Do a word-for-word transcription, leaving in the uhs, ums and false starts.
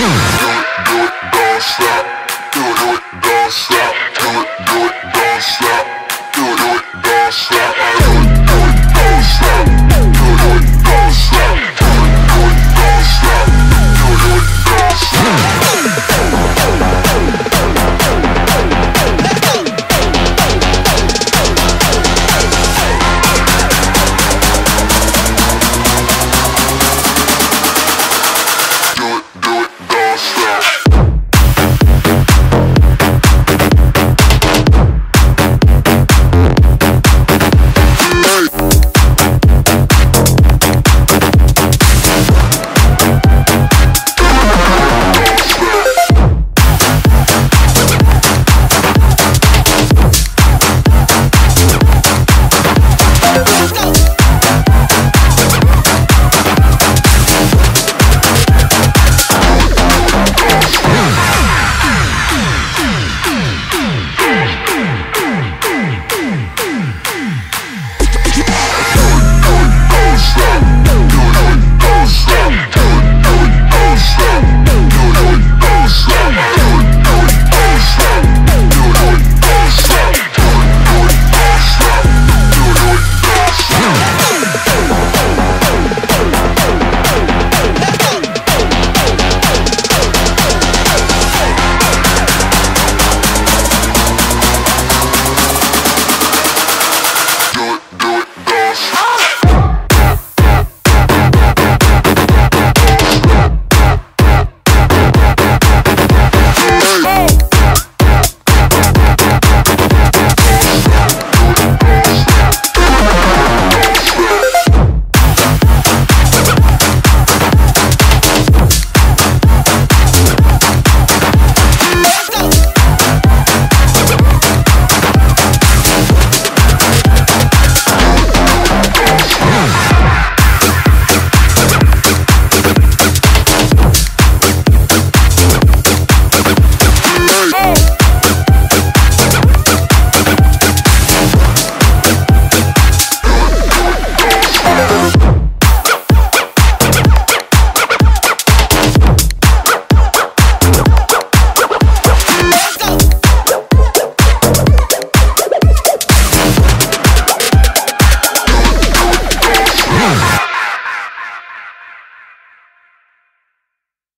Do it, don't stop.